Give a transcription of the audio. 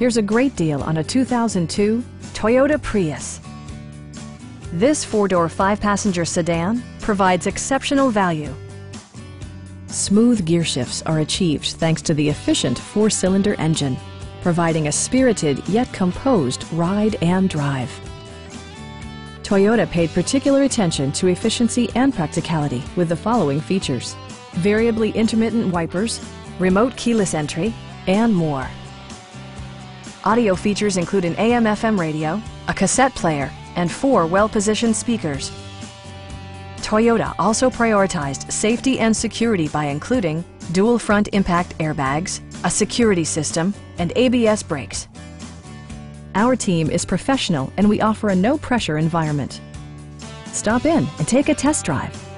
Here's a great deal on a 2002 Toyota Prius. This four-door, five-passenger sedan provides exceptional value. Smooth gear shifts are achieved thanks to the efficient four-cylinder engine, providing a spirited yet composed ride and drive. Toyota paid particular attention to efficiency and practicality with the following features: variably intermittent wipers, remote keyless entry, and more. Audio features include an AM/FM radio, a cassette player, and four well-positioned speakers. Toyota also prioritized safety and security by including dual front impact airbags, a security system, and ABS brakes. Our team is professional and we offer a no-pressure environment. Stop in and take a test drive.